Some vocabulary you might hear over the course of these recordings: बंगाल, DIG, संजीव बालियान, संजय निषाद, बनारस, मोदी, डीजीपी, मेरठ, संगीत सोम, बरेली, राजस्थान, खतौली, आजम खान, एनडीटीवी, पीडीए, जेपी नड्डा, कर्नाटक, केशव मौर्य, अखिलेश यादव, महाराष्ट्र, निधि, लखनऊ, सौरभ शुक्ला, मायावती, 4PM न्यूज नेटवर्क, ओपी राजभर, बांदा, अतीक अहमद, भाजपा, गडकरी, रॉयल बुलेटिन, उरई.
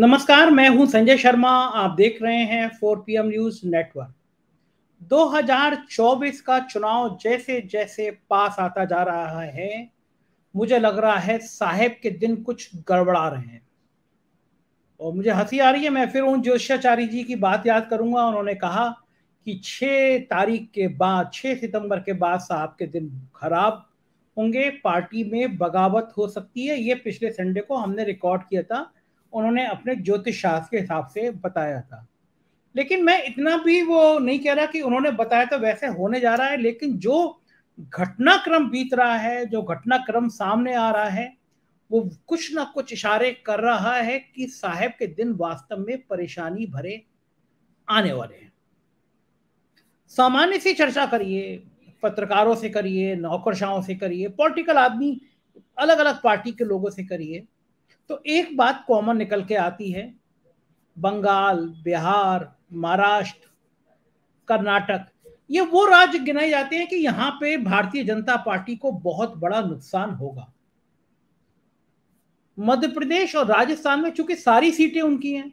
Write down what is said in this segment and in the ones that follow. नमस्कार, मैं हूं संजय शर्मा। आप देख रहे हैं 4PM न्यूज नेटवर्क। 2024 का चुनाव जैसे जैसे पास आता जा रहा है, मुझे लग रहा है साहेब के दिन कुछ गड़बड़ा रहे हैं और मुझे हंसी आ रही है। मैं फिर उन ज्योतिषाचार्य जी की बात याद करूंगा। उन्होंने कहा कि 6 सितंबर के बाद साहब के दिन खराब होंगे, पार्टी में बगावत हो सकती है। ये पिछले संडे को हमने रिकॉर्ड किया था, उन्होंने अपने ज्योतिष शास्त्र के हिसाब से बताया था। लेकिन मैं इतना भी वो नहीं कह रहा कि उन्होंने बताया तो वैसे होने जा रहा है, लेकिन जो घटनाक्रम बीत रहा है, जो घटनाक्रम सामने आ रहा है, वो कुछ ना कुछ इशारे कर रहा है कि साहब के दिन वास्तव में परेशानी भरे आने वाले हैं। सामान्य सी चर्चा करिए, पत्रकारों से करिए, नौकरशाहों से करिए, पॉलिटिकल आदमी अलग अलग पार्टी के लोगों से करिए, तो एक बात कॉमन निकल के आती है। बंगाल, बिहार, महाराष्ट्र, कर्नाटक, ये वो राज्य गिनाए जाते हैं कि यहाँ पे भारतीय जनता पार्टी को बहुत बड़ा नुकसान होगा। मध्य प्रदेश और राजस्थान में चूंकि सारी सीटें उनकी हैं,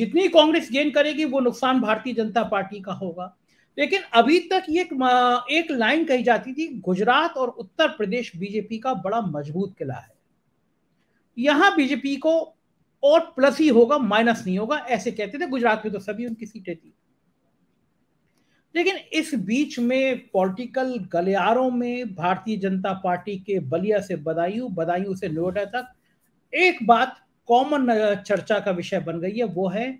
जितनी कांग्रेस गेन करेगी वो नुकसान भारतीय जनता पार्टी का होगा। लेकिन अभी तक ये एक लाइन कही जाती थी, गुजरात और उत्तर प्रदेश बीजेपी का बड़ा मजबूत किला है, यहाँ बीजेपी को और प्लस ही होगा, माइनस नहीं होगा, ऐसे कहते थे। गुजरात में तो सभी उनकी सीटें थी। लेकिन इस बीच में पॉलिटिकल गलियारों में भारतीय जनता पार्टी के बलिया से बदायूं, बदायूं से नोएडा तक एक बात कॉमन चर्चा का विषय बन गई है, वो है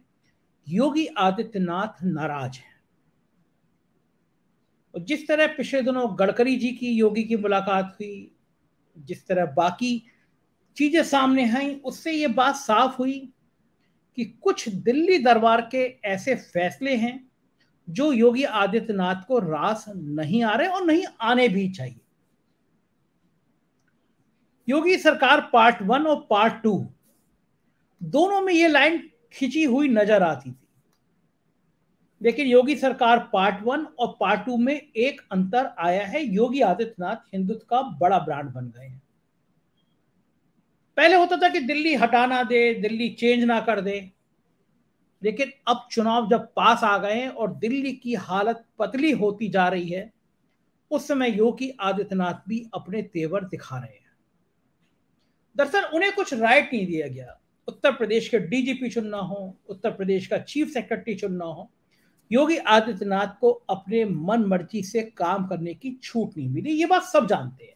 योगी आदित्यनाथ नाराज है। जिस तरह पिछले दिनों गडकरी जी की योगी की मुलाकात हुई, जिस तरह बाकी चीजें सामने आई, उससे ये बात साफ हुई कि कुछ दिल्ली दरबार के ऐसे फैसले हैं जो योगी आदित्यनाथ को रास नहीं आ रहे और नहीं आने भी चाहिए। योगी सरकार पार्ट 1 और पार्ट 2 दोनों में ये लाइन खिंची हुई नजर आती थी, लेकिन योगी सरकार पार्ट 1 और पार्ट 2 में एक अंतर आया है। योगी आदित्यनाथ हिंदुत्व का बड़ा ब्रांड बन गए हैं। पहले होता था कि दिल्ली हटाना दे, दिल्ली चेंज ना कर दे, लेकिन अब चुनाव जब पास आ गए और दिल्ली की हालत पतली होती जा रही है, उस समय योगी आदित्यनाथ भी अपने तेवर दिखा रहे हैं। दरअसल उन्हें कुछ राइट नहीं दिया गया। उत्तर प्रदेश के डीजीपी चुनना हो, उत्तर प्रदेश का चीफ सेक्रेटरी चुनना हो, योगी आदित्यनाथ को अपने मन मर्जी से काम करने की छूट नहीं मिली। ये बात सब जानते हैं।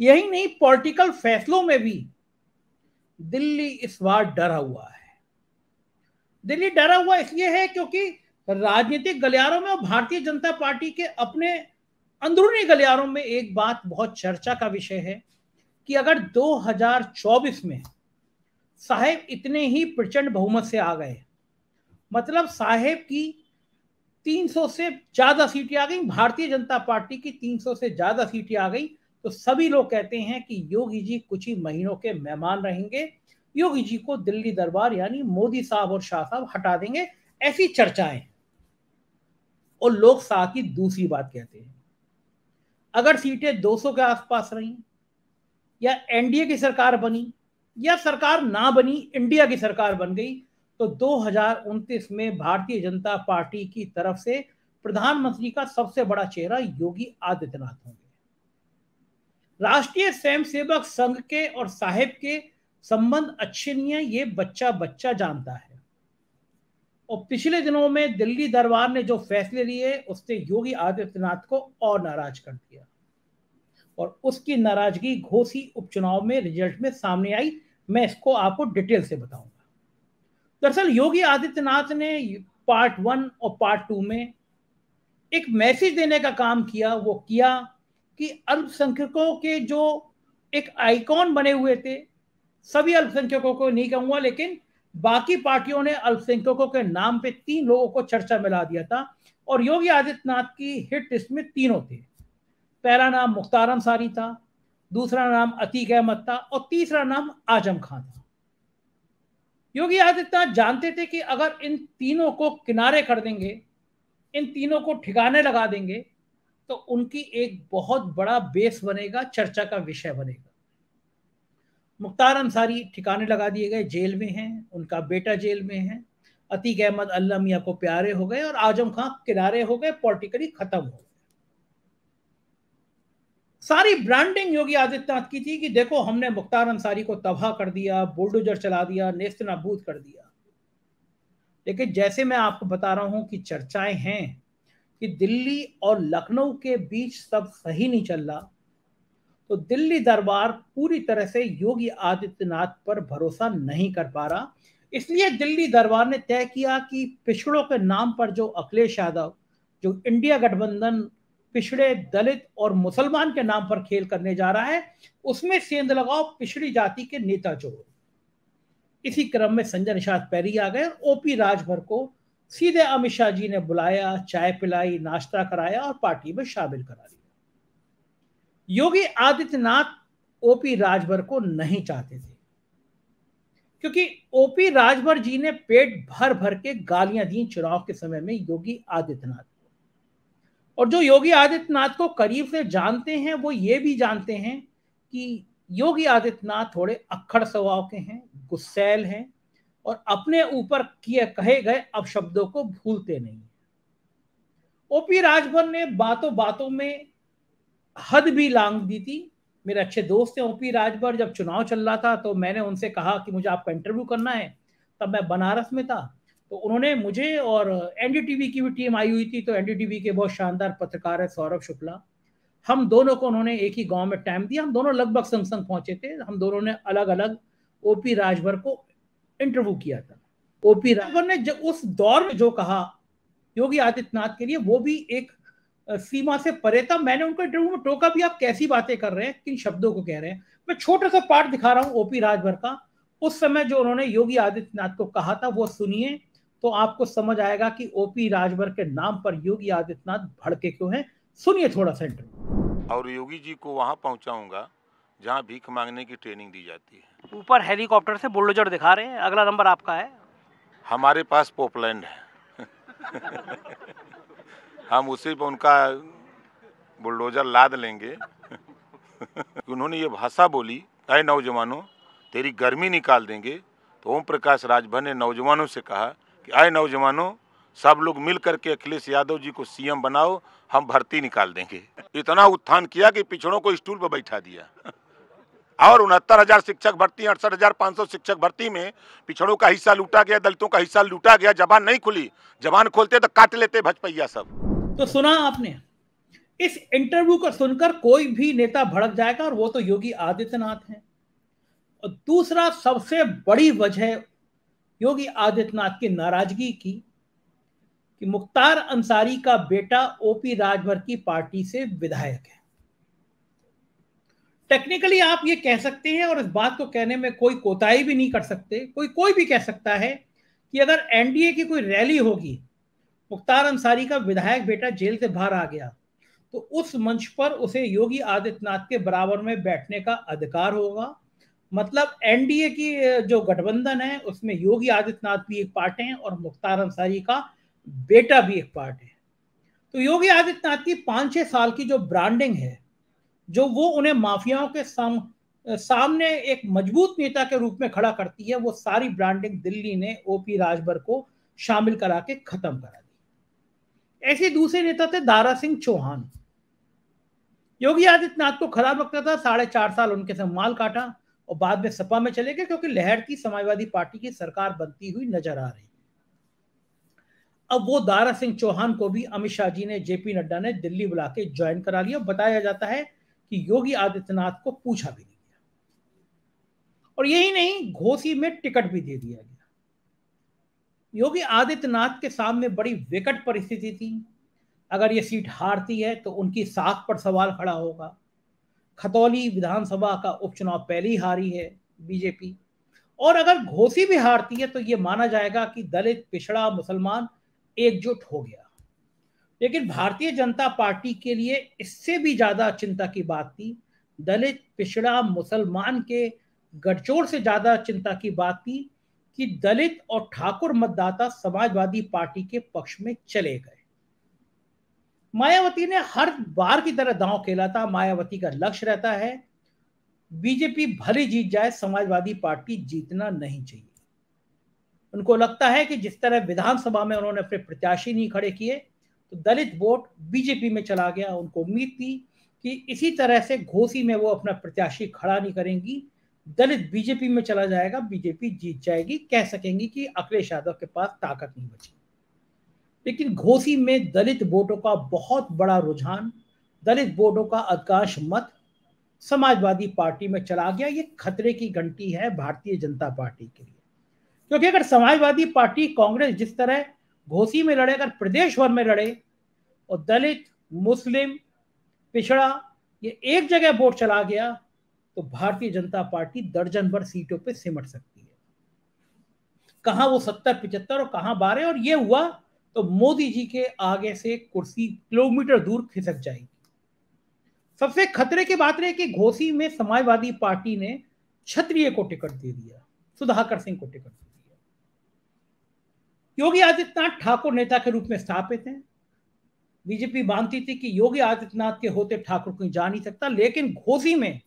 यही नहीं, पॉलिटिकल फैसलों में भी दिल्ली इस बार डरा हुआ है। दिल्ली डरा हुआ इसलिए है क्योंकि राजनीतिक गलियारों में और भारतीय जनता पार्टी के अपने अंदरूनी गलियारों में एक बात बहुत चर्चा का विषय है कि अगर 2024 में साहेब इतने ही प्रचंड बहुमत से आ गए, मतलब साहेब की 300 से ज्यादा सीटें आ गई, भारतीय जनता पार्टी की 300 से ज्यादा सीटें आ गई, तो सभी लोग कहते हैं कि योगी जी कुछ ही महीनों के मेहमान रहेंगे, योगी जी को दिल्ली दरबार यानी मोदी साहब और शाह साहब हटा देंगे, ऐसी चर्चाएं। और लोग शाह की दूसरी बात कहते हैं, अगर सीटें 200 के आसपास रहीं या एनडीए की सरकार बनी या सरकार ना बनी, इंडिया की सरकार बन गई, तो 2029 में भारतीय जनता पार्टी की तरफ से प्रधानमंत्री का सबसे बड़ा चेहरा योगी आदित्यनाथ होंगे। राष्ट्रीय स्वयंसेवक संघ के और साहेब के संबंध अच्छे नहीं है, ये बच्चा बच्चा जानता है। और पिछले दिनों में दिल्ली दरबार ने जो फैसले लिए, उससे योगी आदित्यनाथ को और नाराज कर दिया और उसकी नाराजगी घोसी उपचुनाव में रिजल्ट में सामने आई। मैं इसको आपको डिटेल से बताऊंगा। दरअसल योगी आदित्यनाथ ने पार्ट 1 और पार्ट 2 में एक मैसेज देने का काम किया, वो किया कि अल्पसंख्यकों के जो एक आइकॉन बने हुए थे, सभी अल्पसंख्यकों को नहीं कहूंगा, लेकिन बाकी पार्टियों ने अल्पसंख्यकों के नाम पे 3 लोगों को चर्चा में ला दिया था और योगी आदित्यनाथ की हिट लिस्ट में 3 थे। पहला नाम मुख्तार अंसारी था, दूसरा नाम अतीक अहमद था और तीसरा नाम आजम खान था। योगी आदित्यनाथ जानते थे कि अगर इन 3 को किनारे कर देंगे, इन 3 को ठिकाने लगा देंगे, तो उनकी एक बहुत बड़ा बेस बनेगा, चर्चा का विषय बनेगा। मुख्तार अंसारी ठिकाने लगा दिए गए, जेल में हैं, उनका बेटा जेल में है, अतीक अहमद अल्लाह मियां को प्यारे हो गए और आजम खां किनारे हो गए, पॉलिटिकली खत्म हो गए। सारी ब्रांडिंग योगी आदित्यनाथ की थी कि देखो हमने मुख्तार अंसारी को तबाह कर दिया, बुलडोजर चला दिया, नेस्त नाबूद कर दिया। लेकिन जैसे मैं आपको बता रहा हूं कि चर्चाएं हैं कि दिल्ली और लखनऊ के बीच सब सही नहीं चल रहा, तो दिल्ली दरबार पूरी तरह से योगी आदित्यनाथ पर भरोसा नहीं कर पा रहा। इसलिए दिल्ली दरबार ने तय किया कि पिछड़ों के नाम पर जो अखिलेश यादव, जो इंडिया गठबंधन पिछड़े दलित और मुसलमान के नाम पर खेल करने जा रहा है, उसमें सेंध लगाओ पिछड़ी जाति के नेता जोड़ो। इसी क्रम में संजय निषाद पैरी आ गए, ओपी राजभर को सीधे अमित शाह जी ने बुलाया, चाय पिलाई, नाश्ता कराया और पार्टी में शामिल करा दिया। योगी आदित्यनाथ ओपी राजभर को नहीं चाहते थे, क्योंकि ओपी राजभर जी ने पेट भर भर के गालियां दी चुनाव के समय में योगी आदित्यनाथ। और जो योगी आदित्यनाथ को करीब से जानते हैं वो ये भी जानते हैं कि योगी आदित्यनाथ थोड़े अक्खड़ स्वभाव के हैं, गुस्सैल हैं और अपने ऊपर किए कहे गए अपशब्दों को भूलते नहीं। ओपी राजभर ने बातों बातों में हद भी लांग दी थी। मेरे अच्छे दोस्त हैं ओपी राजभर, जब चुनाव चल रहा था तो मैंने उनसे कहा कि मुझे आपका इंटरव्यू करना है, तब मैं बनारस में था, तो उन्होंने मुझे और एनडीटीवी की भी टीम आई हुई थी, तो एनडीटीवी के बहुत शानदार पत्रकार है सौरभ शुक्ला, हम दोनों को उन्होंने एक ही गांव में टाइम दिया, हम दोनों लगभग संग संग पहुंचे थे, हम दोनों ने अलग अलग ओपी राजभर को इंटरव्यू किया था। ओपी राजभर ने जब उस दौर में जो कहा योगी आदित्यनाथ के लिए वो भी एक सीमा से परे था। मैंने उनको इंटरव्यू में टोका भी, आप कैसी बातें कर रहे हैं, किन शब्दों को कह रहे हैं। मैं छोटा सा पार्ट दिखा रहा हूँ ओपी राजभर का, उस समय जो उन्होंने योगी आदित्यनाथ को कहा था वो सुनिए, तो आपको समझ आएगा कि ओपी राजभर के नाम पर योगी आदित्यनाथ भड़के क्यों हैं। सुनिए थोड़ा सा इंटरव्यू। और योगी जी को वहां पहुंचाऊंगा जहां भीख मांगने की ट्रेनिंग दी जाती है। ऊपर हेलीकॉप्टर से बुलडोजर दिखा रहे हैं। अगला नंबर आपका है। हमारे पास पोपलैंड है हम उसी पर उनका बुलडोजर लाद लेंगे उन्होंने ये भाषा बोली, अरे नौजवानों तेरी गर्मी निकाल देंगे। तो ओम प्रकाश राजभर ने नौजवानों से कहा कि आए नौजवानों सब लोग मिल करके अखिलेश यादव जी को सीएम बनाओ, हम भर्ती निकाल देंगे। इतना उत्थान किया कि पिछड़ों को स्टूल पर बैठा दिया और 69,000 शिक्षक भर्ती, 68,500 शिक्षक भर्ती में पिछड़ों का हिस्सा लूटा गया, दलितों का हिस्सा लूटा गया। जबान नहीं खुली, जबान खोलते तो काट लेते भजपैया सब। तो सुना आपने, इस इंटरव्यू को सुनकर कोई भी नेता भड़क जाएगा और वो तो योगी आदित्यनाथ है। और दूसरा सबसे बड़ी वजह योगी आदित्यनाथ की नाराजगी की कि मुख्तार अंसारी का बेटा ओपी राजभर की पार्टी से विधायक है। टेक्निकली आप ये कह सकते हैं और इस बात को कहने में कोई कोताही भी नहीं कर सकते, कोई भी कह सकता है कि अगर एनडीए की कोई रैली होगी, मुख्तार अंसारी का विधायक बेटा जेल से बाहर आ गया, तो उस मंच पर उसे योगी आदित्यनाथ के बराबर में बैठने का अधिकार होगा। मतलब एनडीए की जो गठबंधन है उसमें योगी आदित्यनाथ भी एक पार्ट है और मुख्तार अंसारी का बेटा भी एक पार्ट है। तो योगी आदित्यनाथ की 5-6 साल की जो ब्रांडिंग है, जो वो उन्हें माफियाओं के सामने एक मजबूत नेता के रूप में खड़ा करती है, वो सारी ब्रांडिंग दिल्ली ने ओपी राजभर को शामिल करा के खत्म करा दी। ऐसे दूसरे नेता थे दारा सिंह चौहान। योगी आदित्यनाथ को खराब लगता था, 4.5 साल उनके संग माल काटा और बाद में सपा में चले गए, क्योंकि लहर की समाजवादी पार्टी की सरकार बनती हुई नजर आ रही। अब वो दारा सिंह चौहान को भी अमित शाह जी ने, जेपी नड्डा ने दिल्ली बुला के ज्वाइन करा लिया। बताया जाता है कि योगी आदित्यनाथ को पूछा भी नहीं गया और यही नहीं, घोसी में टिकट भी दे दिया गया। योगी आदित्यनाथ के सामने बड़ी विकट परिस्थिति थी। अगर ये सीट हारती है तो उनकी साख पर सवाल खड़ा होगा। खतौली विधानसभा का उपचुनाव पहले ही हारी है बीजेपी, और अगर घोसी भी हारती है तो यह माना जाएगा कि दलित पिछड़ा मुसलमान एकजुट हो गया। लेकिन भारतीय जनता पार्टी के लिए इससे भी ज्यादा चिंता की बात थी, दलित पिछड़ा मुसलमान के गठजोड़ से ज्यादा चिंता की बात थी कि दलित और ठाकुर मतदाता समाजवादी पार्टी के पक्ष में चले गए। मायावती ने हर बार की तरह दांव खेला था। मायावती का लक्ष्य रहता है बीजेपी भले जीत जाए, समाजवादी पार्टी जीतना नहीं चाहिए। उनको लगता है कि जिस तरह विधानसभा में उन्होंने अपने प्रत्याशी नहीं खड़े किए तो दलित वोट बीजेपी में चला गया। उनको उम्मीद थी कि इसी तरह से घोसी में वो अपना प्रत्याशी खड़ा नहीं करेंगी, दलित बीजेपी में चला जाएगा, बीजेपी जीत जाएगी, कह सकेंगी कि अखिलेश यादव के पास ताकत नहीं बची। लेकिन घोसी में दलित वोटों का बहुत बड़ा रुझान, दलित वोटों का अधिकांश मत समाजवादी पार्टी में चला गया। ये खतरे की घंटी है भारतीय जनता पार्टी के लिए, क्योंकि अगर समाजवादी पार्टी कांग्रेस जिस तरह घोसी में लड़े, अगर प्रदेश भर में लड़े और दलित, मुस्लिम, पिछड़ा ये एक जगह वोट चला गया तो भारतीय जनता पार्टी दर्जन भर सीटों पर सिमट सकती है। कहां वो 70-75 और कहां 12, और ये हुआ तो मोदी जी के आगे से कुर्सी किलोमीटर दूर खिसक जाएगी। सबसे खतरे की बात रही कि घोसी में समाजवादी पार्टी ने क्षत्रिय को टिकट दे दिया, सुधाकर सिंह को टिकट दे दिया। योगी आदित्यनाथ ठाकुर नेता के रूप में स्थापित हैं। बीजेपी मानती थी कि योगी आदित्यनाथ के होते ठाकुर कहीं जा नहीं सकता, लेकिन घोसी में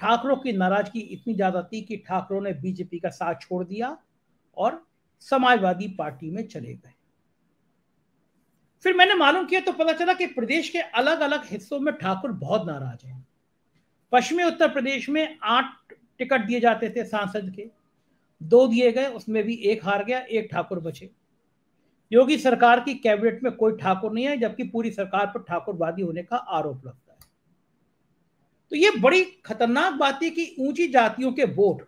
ठाकरों की नाराजगी इतनी ज्यादा थी कि ठाकरों ने बीजेपी का साथ छोड़ दिया और समाजवादी पार्टी में चले गए। फिर मैंने मालूम किया तो पता चला कि प्रदेश के अलग अलग हिस्सों में ठाकुर बहुत नाराज हैं। पश्चिमी उत्तर प्रदेश में 8 टिकट दिए जाते थे सांसद के, 2 दिए गए, उसमें भी 1 हार गया, 1 ठाकुर बचे। योगी सरकार की कैबिनेट में कोई ठाकुर नहीं है, जबकि पूरी सरकार पर ठाकुरवादी होने का आरोप लगता है। तो ये बड़ी खतरनाक बात है कि ऊंची जातियों के वोट,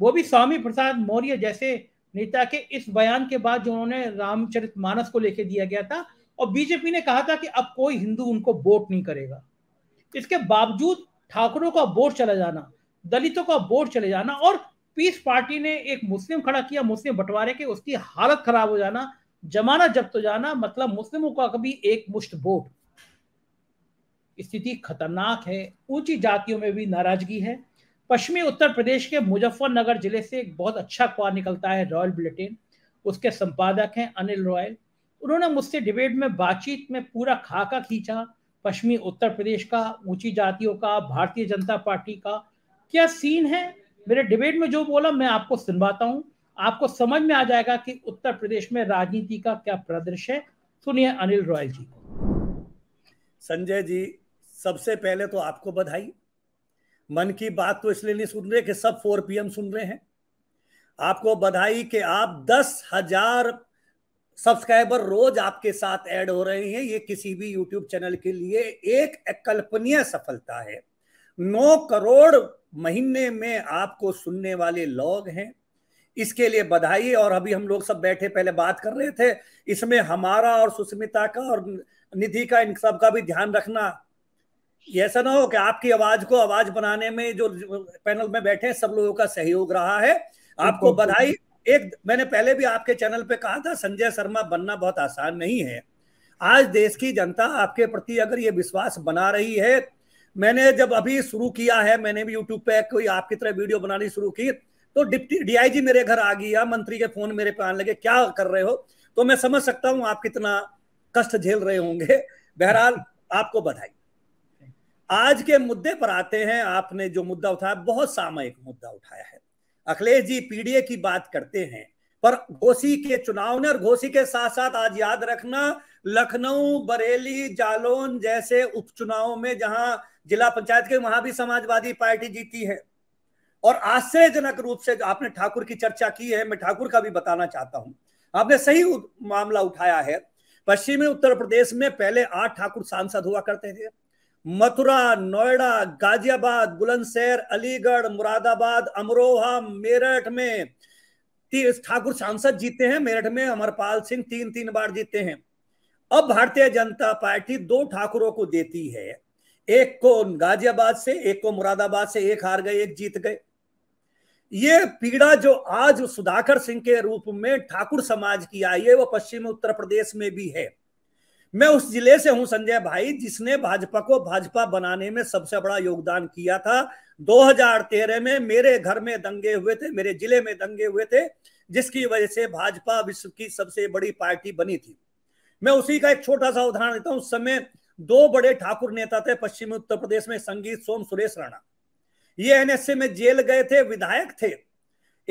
वो भी स्वामी प्रसाद मौर्य जैसे नेता के इस बयान के बाद जो उन्होंने रामचरितमानस को लेकर दिया गया था और बीजेपी ने कहा था कि अब कोई हिंदू उनको वोट नहीं करेगा, इसके बावजूद ठाकरों का वोट चला जाना, दलितों का वोट चले जाना, और पीस पार्टी ने एक मुस्लिम खड़ा किया, मुस्लिम बंटवारे के, उसकी हालत खराब हो जाना, जमाना जब्त हो जाना, मतलब मुस्लिमों का कभी एक मुश्त वोट। स्थिति खतरनाक है, ऊंची जातियों में भी नाराजगी है। पश्चिमी उत्तर प्रदेश के मुजफ्फरनगर जिले से एक बहुत अच्छा अखबार निकलता है रॉयल बुलेटिन, उसके संपादक हैं अनिल रॉयल। उन्होंने मुझसे डिबेट में, बातचीत में पूरा खाका खींचा पश्चिमी उत्तर प्रदेश का, ऊंची जातियों का, भारतीय जनता पार्टी का क्या सीन है। मेरे डिबेट में जो बोला मैं आपको सुनवाता हूँ, आपको समझ में आ जाएगा कि उत्तर प्रदेश में राजनीति का क्या प्रदृश्य है। सुनिए अनिल रॉयल जी को। संजय जी, सबसे पहले तो आपको बधाई। मन की बात तो इसलिए नहीं सुन रहे कि सब 4 PM सुन रहे हैं। आपको बधाई कि आप 10,000 सब्सक्राइबर रोज आपके साथ ऐड हो रहे हैं। ये किसी भी यूट्यूब चैनल के लिए एक अकल्पनीय सफलता है। 9 करोड़ महीने में आपको सुनने वाले लोग हैं, इसके लिए बधाई। और अभी हम लोग सब बैठे पहले बात कर रहे थे, इसमें हमारा और सुष्मिता का और निधि का, इन सब का भी ध्यान रखना। ऐसा ना हो कि आपकी आवाज को आवाज बनाने में जो पैनल में बैठे सब लोगों का सहयोग रहा है। आपको बधाई। एक मैंने पहले भी आपके चैनल पे कहा था, संजय शर्मा बनना बहुत आसान नहीं है। आज देश की जनता आपके प्रति अगर ये विश्वास बना रही है, मैंने जब अभी शुरू किया है, मैंने भी यूट्यूब पे कोई आपकी तरह वीडियो बनानी शुरू की तो डिप्टी DIG मेरे घर आ गया, मंत्री के फोन मेरे पे आने लगे, क्या कर रहे हो। तो मैं समझ सकता हूँ आप कितना कष्ट झेल रहे होंगे। बहरहाल आपको बधाई। आज के मुद्दे पर आते हैं। आपने जो मुद्दा उठाया बहुत सामयिक मुद्दा उठाया है। अखिलेश जी पीडीए की बात करते हैं, पर घोसी के चुनाव ने, और घोसी के साथ साथ आज याद रखना लखनऊ, बरेली, जालौन जैसे उपचुनाव में जहां जिला पंचायत के, वहां भी समाजवादी पार्टी जीती है। और आश्चर्यजनक रूप से आपने ठाकुर की चर्चा की है, मैं ठाकुर का भी बताना चाहता हूं। आपने सही मामला उठाया है। पश्चिमी उत्तर प्रदेश में पहले 8 ठाकुर सांसद हुआ करते थे। मथुरा, नोएडा, गाजियाबाद, बुलंदशहर, अलीगढ़, मुरादाबाद, अमरोहा, मेरठ में ठाकुर सांसद जीते हैं। मेरठ में अमरपाल सिंह 3-3 बार जीते हैं। अब भारतीय जनता पार्टी 2 ठाकुरों को देती है, एक को गाजियाबाद से, एक को मुरादाबाद से। 1 हार गए, 1 जीत गए। ये पीड़ा जो आज सुधाकर सिंह के रूप में ठाकुर समाज की आई है, वो पश्चिम उत्तर प्रदेश में भी है। मैं उस जिले से हूं संजय भाई, जिसने भाजपा को भाजपा बनाने में सबसे बड़ा योगदान किया था। 2013 में मेरे घर में दंगे हुए थे, मेरे जिले में दंगे हुए थे, जिसकी वजह से भाजपा विश्व की सबसे बड़ी पार्टी बनी थी। मैं उसी का एक छोटा सा उदाहरण देता हूं। उस समय 2 बड़े ठाकुर नेता थे पश्चिमी उत्तर प्रदेश में, संगीत सोम, सुरेश राणा। ये एनएसए में जेल गए थे, विधायक थे।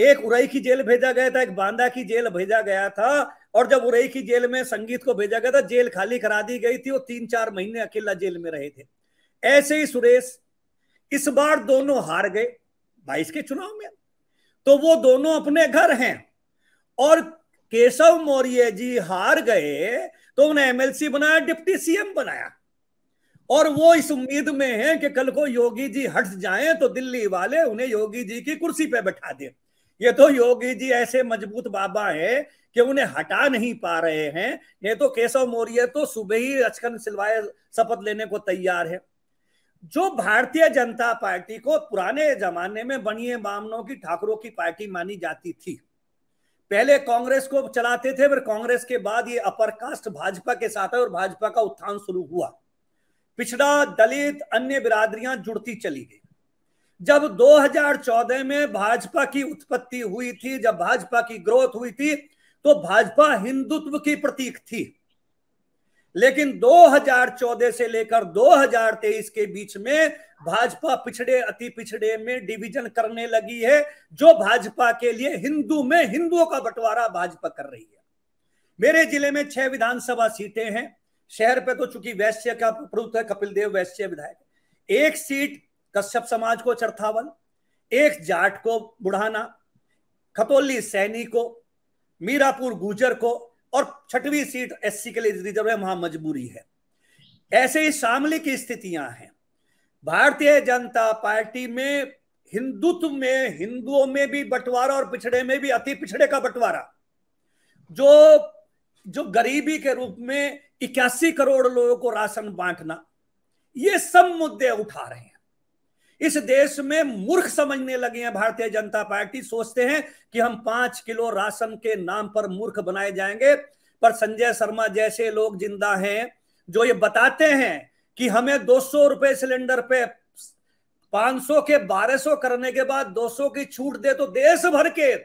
एक उरई की जेल भेजा गया था, एक बांदा की जेल भेजा गया था, और जब उरई की जेल में संगीत को भेजा गया था जेल खाली करा दी गई थी, वो 3-4 महीने अकेला जेल में रहे थे। ऐसे ही सुरेश इस बार दोनों हार गए 22 के चुनाव में, तो वो दोनों अपने घर हैं। और केशव मौर्य जी हार गए तो उन्हें एमएलसी बनाया, डिप्टी सीएम बनाया, और वो इस उम्मीद में हैं कि कल को योगी जी हट जाएं तो दिल्ली वाले उन्हें योगी जी की कुर्सी पे बैठा दें। ये तो योगी जी ऐसे मजबूत बाबा हैं कि उन्हें हटा नहीं पा रहे हैं। ये तो केशव मौर्य तो सुबह ही अचकन सिलवाए शपथ लेने को तैयार है। जो भारतीय जनता पार्टी को पुराने जमाने में बनिए बामनों की ठाकरों की पार्टी मानी जाती थी, पहले कांग्रेस को चलाते थे, फिर कांग्रेस के बाद ये अपर कास्ट भाजपा के साथ है और भाजपा का उत्थान शुरू हुआ। पिछड़ा, दलित, अन्य बिरादरियां जुड़ती चली गई। जब 2014 में भाजपा की उत्पत्ति हुई थी, जब भाजपा की ग्रोथ हुई थी, तो भाजपा हिंदुत्व की प्रतीक थी। लेकिन 2014 से लेकर 2023 के बीच में भाजपा पिछड़े अति पिछड़े में डिवीजन करने लगी है, जो भाजपा के लिए हिंदू में हिंदुओं का बंटवारा भाजपा कर रही है। मेरे जिले में 6 विधानसभा सीटें हैं। शहर पे तो चूंकि वैश्य का प्रभुत्व है, कपिल देव वैश्य विधायक। 1 सीट कश्यप समाज को, चरथावल, 1 जाट को, बुढ़ाना, खतौली सैनी को, मीरापुर गुजर को, और 6वीं सीट एससी के लिए रिजर्व है, वहां मजबूरी है। ऐसे ही शामली की स्थितियां हैं। भारतीय जनता पार्टी में हिंदुत्व में हिंदुओं में भी बंटवारा और पिछड़े में भी अति पिछड़े का बंटवारा, जो गरीबी के रूप में 81 करोड़ लोगों को राशन बांटना, ये सब मुद्दे उठा रहे हैं। इस देश में मूर्ख समझने लगे हैं भारतीय जनता पार्टी। सोचते हैं कि हम 5 किलो राशन के नाम पर मूर्ख बनाए जाएंगे, पर संजय शर्मा जैसे लोग जिंदा हैं जो ये बताते हैं कि हमें 200 रुपये सिलेंडर पे 500 के 1200 करने के बाद 200 की छूट दे, तो देश भर के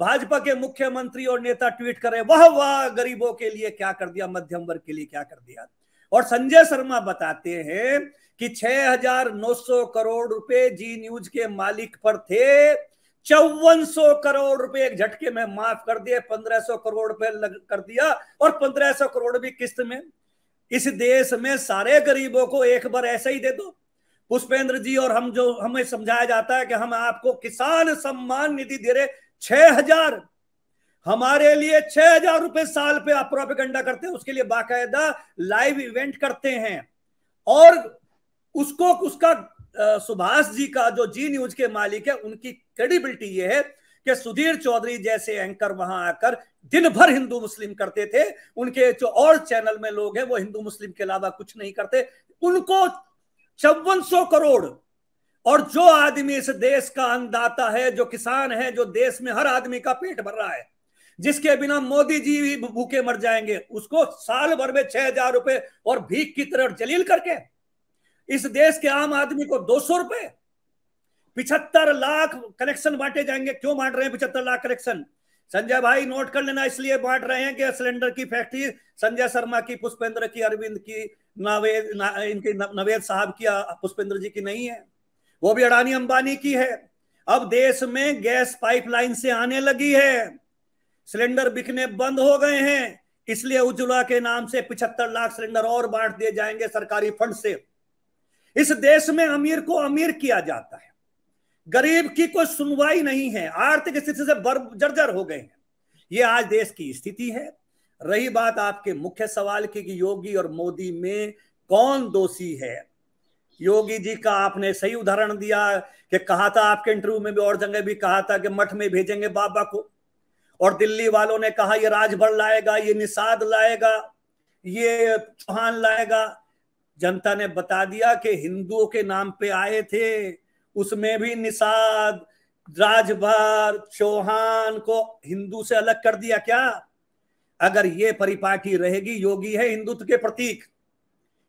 भाजपा के मुख्यमंत्री और नेता ट्वीट करें, वाह वाह गरीबों के लिए क्या कर दिया, मध्यम वर्ग के लिए क्या कर दिया। और संजय शर्मा बताते हैं कि 6,900 करोड़ रुपए जी न्यूज के मालिक पर थे, 54 करोड़ रुपए एक झटके में माफ कर दिए, 1500 करोड़ रुपए कर दिया, और 1500 करोड़ भी किस्त में। इस देश में सारे गरीबों को एक बार ऐसे ही दे दो। पुष्पेंद्र जी और हम, जो हमें समझाया जाता है कि हम आपको किसान सम्मान निधि दे रहे 6,000, हमारे लिए 6,000 रुपए साल पे आप प्रोपेगेंडा करते हैं, उसके लिए बाकायदा लाइव इवेंट करते हैं, और उसको उसका सुभाष जी का जो जी न्यूज के मालिक है उनकी क्रेडिबिलिटी ये है कि सुधीर चौधरी जैसे एंकर वहां आकर दिन भर हिंदू मुस्लिम करते थे। उनके जो और चैनल में लोग हैं वो हिंदू मुस्लिम के अलावा कुछ नहीं करते। उनको 54 करोड़, और जो आदमी इस देश का अन्नदाता है, जो किसान है, जो देश में हर आदमी का पेट भर रहा है, जिसके बिना मोदी जी भी भूखे मर जाएंगे, उसको साल भर में 6,000 रुपए और भीख की तरह जलील करके इस देश के आम आदमी को 200 रुपए। 75 लाख कनेक्शन बांटे जाएंगे। क्यों बांट रहे हैं 75 लाख कनेक्शन? संजय भाई नोट कर लेना, इसलिए बांट रहे हैं कि सिलेंडर की फैक्ट्री संजय शर्मा की, पुष्पेंद्र की, अरविंद की, नवेद साहब की, पुष्पेंद्र जी की नहीं है, वो भी अड़ानी अंबानी की है। अब देश में गैस पाइपलाइन से आने लगी है, सिलेंडर बिकने बंद हो गए हैं, इसलिए उज्ज्वला के नाम से 75 लाख सिलेंडर और बांट दिए जाएंगे सरकारी फंड से। इस देश में अमीर को अमीर किया जाता है, गरीब की कोई सुनवाई नहीं है, आर्थिक स्थिति से जर्जर हो गए हैं। ये आज देश की स्थिति है। रही बात आपके मुख्य सवाल की कि योगी और मोदी में कौन दोषी है, योगी जी का आपने सही उदाहरण दिया कि कहा था, आपके इंटरव्यू में भी और जगह भी कहा था कि मठ में भेजेंगे बाबा को, और दिल्ली वालों ने कहा ये राजभर लाएगा, ये निषाद लाएगा, ये चौहान लाएगा। जनता ने बता दिया कि हिंदुओं के नाम पे आए थे, उसमें भी निषाद, राजभर, चौहान को हिंदू से अलग कर दिया। क्या अगर ये परिपाटी रहेगी? योगी है हिंदुत्व के प्रतीक,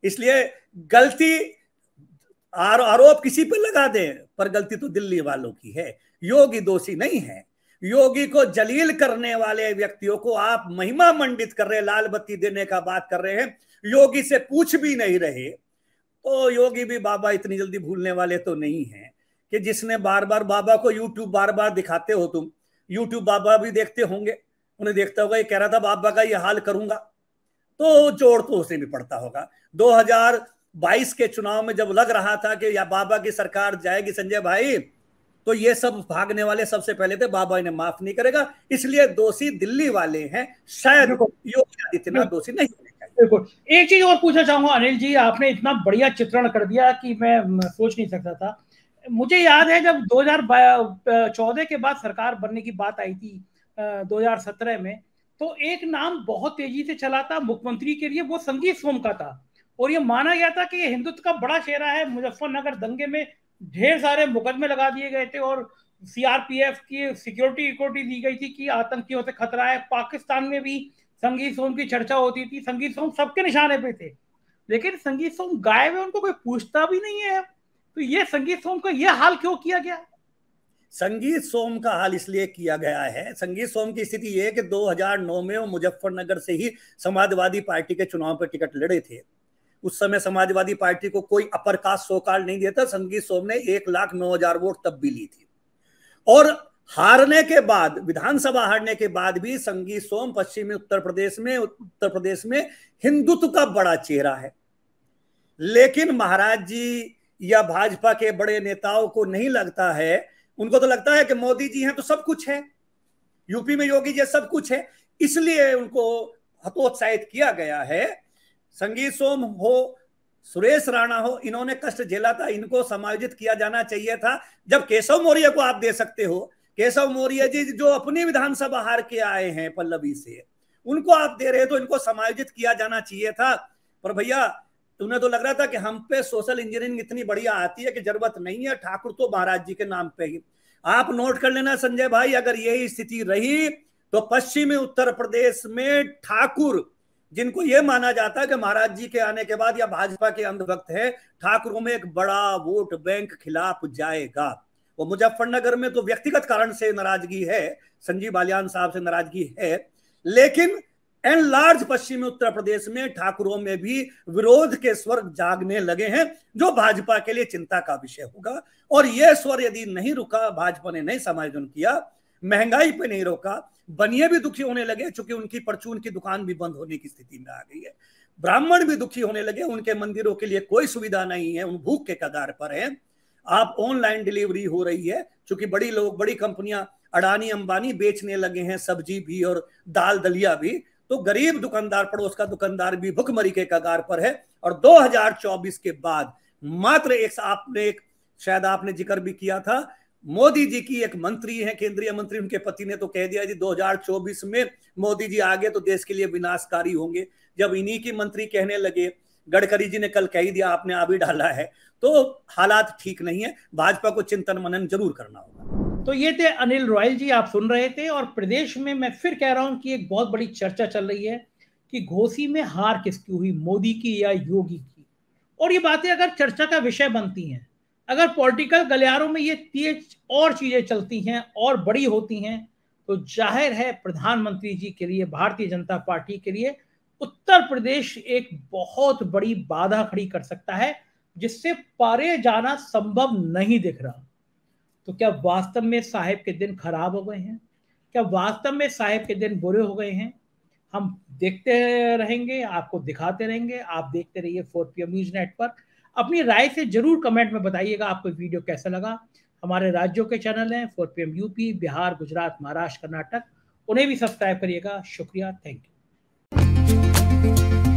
इसलिए गलती आरोप किसी पर लगा दें, पर गलती तो दिल्ली वालों की है, योगी दोषी नहीं है। योगी को जलील करने वाले व्यक्तियों को आप महिमा मंडित कर रहे, लाल बत्ती देने का बात कर रहे हैं, योगी से पूछ भी नहीं रहे। तो योगी भी बाबा इतनी जल्दी भूलने वाले तो नहीं हैं। कि जिसने बार बार बाबा को यूट्यूब बार बार दिखाते हो तुम, यूट्यूब बाबा भी देखते होंगे, उन्हें देखता होगा ये कह रहा था बाबा का ये हाल करूंगा, तो जोड़ तो उसे भी पड़ता होगा। 2022 के चुनाव में जब लग रहा था कि या बाबा की सरकार जाएगी संजय भाई, तो ये सब भागने वाले सबसे पहले थे, बाबा इन्हें माफ नहीं करेगा, इसलिए दोषी दिल्ली वाले हैं, शायद योगी आदित्यनाथ दोषी नहीं होने चाहिए। बिल्कुल। एक चीज और पूछना चाहूंगा अनिल जी, आपने इतना बढ़िया चित्रण कर दिया कि मैं सोच नहीं सकता था। मुझे याद है जब 2014 के बाद सरकार बनने की बात आई थी 2017 में, तो एक नाम बहुत तेजी से चला था मुख्यमंत्री के लिए, वो संगीत सोम का था, और ये माना गया था कि ये हिंदुत्व का बड़ा चेहरा है। मुजफ्फरनगर दंगे में ढेर सारे मुकदमे लगा दिए गए थे और सीआरपीएफ की सिक्योरिटी दी गई थी कि आतंकियों से खतरा है। पाकिस्तान में भी संगीत सोम की चर्चा होती थी, संगीत सोम सबके निशाने पे थे, लेकिन संगीत सोम गायब है, उनको कोई पूछता भी नहीं है। तो ये संगीत सोम का यह हाल क्यों किया गया? संगीत सोम का हाल इसलिए किया गया है, संगीत सोम की स्थिति यह है कि 2009 में वो मुजफ्फरनगर से ही समाजवादी पार्टी के चुनाव पर टिकट लड़े थे। उस समय समाजवादी पार्टी को कोई अपर कास्ट सोकाल नहीं दिया था, संगीत सोम ने 1,09,000 वोट तब भी ली थी, और हारने के बाद, विधानसभा हारने के बाद भी संगीत सोम पश्चिमी उत्तर प्रदेश में हिंदुत्व का बड़ा चेहरा है, लेकिन महाराज जी या भाजपा के बड़े नेताओं को नहीं लगता है, उनको तो लगता है कि मोदी जी हैं तो सब कुछ है, यूपी में योगी जी सब कुछ है, इसलिए उनको हतोत्साहित किया गया है। संगीत सोम हो, सुरेश राणा हो, इन्होंने कष्ट झेला था, इनको समायोजित किया जाना चाहिए था। जब केशव मौर्य को आप दे सकते हो, केशव मौर्य जी जो अपनी विधानसभा हार के आए हैं पल्लवी से, उनको आप दे रहे हो, तो इनको समायोजित किया जाना चाहिए था। पर भैया तुम्हें तो लग रहा था कि हम पे सोशल इंजीनियरिंग इतनी बढ़िया आती है कि जरूरत नहीं है, ठाकुर तो महाराज जी के नाम पे ही। आप नोट कर लेना संजय भाई, अगर यही स्थिति रही तो पश्चिमी उत्तर प्रदेश में ठाकुर, जिनको यह माना जाता है कि महाराज जी के आने के बाद या भाजपा के अंधभक्त है, ठाकुरों में एक बड़ा वोट बैंक खिलाफ जाएगा। वो मुजफ्फरनगर में तो व्यक्तिगत कारण से नाराजगी है, संजीव बालियान साहब से नाराजगी है, लेकिन एंड लार्ज पश्चिमी उत्तर प्रदेश में ठाकुरों में भी विरोध के स्वर जागने लगे हैं, जो भाजपा के लिए चिंता का विषय होगा। और यह स्वर यदि नहीं रुका, भाजपा ने नहीं समायोजन किया, महंगाई पे नहीं रोका, बनिए भी दुखी होने लगे चूंकि उनकी परचून की दुकान भी बंद होने की स्थिति में आ गई है, ब्राह्मण भी दुखी होने लगे, उनके मंदिरों के लिए कोई सुविधा नहीं है, उन भूख के कगार पर है। आप ऑनलाइन डिलीवरी हो रही है, चूंकि बड़ी कंपनियां अड़ानी अंबानी बेचने लगे हैं सब्जी भी और दाल दलिया भी, तो गरीब दुकानदार, पड़ोस का दुकानदार भी भुखमरी के कगार पर है। और 2024 के बाद मात्र शायद आपने जिक्र भी किया था, मोदी जी की एक मंत्री है, केंद्रीय मंत्री, उनके पति ने तो कह दिया जी 2024 में मोदी जी आ गए तो देश के लिए विनाशकारी होंगे। जब इन्हीं की मंत्री कहने लगे, गडकरी जी ने कल कह ही दिया, आपने आप ही डाला है, तो हालात ठीक नहीं है, भाजपा को चिंतन मनन जरूर करना होगा। तो ये थे अनिल रॉयल जी, आप सुन रहे थे। और प्रदेश में मैं फिर कह रहा हूं कि एक बहुत बड़ी चर्चा चल रही है कि घोसी में हार किसकी हुई, मोदी की या योगी की। और ये बातें अगर चर्चा का विषय बनती हैं, अगर पॉलिटिकल गलियारों में ये तेज और चीजें चलती हैं और बड़ी होती हैं, तो जाहिर है प्रधानमंत्री जी के लिए, भारतीय जनता पार्टी के लिए उत्तर प्रदेश एक बहुत बड़ी बाधा खड़ी कर सकता है, जिससे पारे जाना संभव नहीं दिख रहा। तो क्या वास्तव में साहिब के दिन खराब हो गए हैं? क्या वास्तव में साहिब के दिन बुरे हो गए हैं? हम देखते रहेंगे, आपको दिखाते रहेंगे। आप देखते रहिए 4PM न्यूज नेटवर्क। अपनी राय से जरूर कमेंट में बताइएगा आपको वीडियो कैसा लगा। हमारे राज्यों के चैनल हैं 4PM यूपी, बिहार, गुजरात, महाराष्ट्र, कर्नाटक, उन्हें भी सब्सक्राइब करिएगा। शुक्रिया, थैंक यू।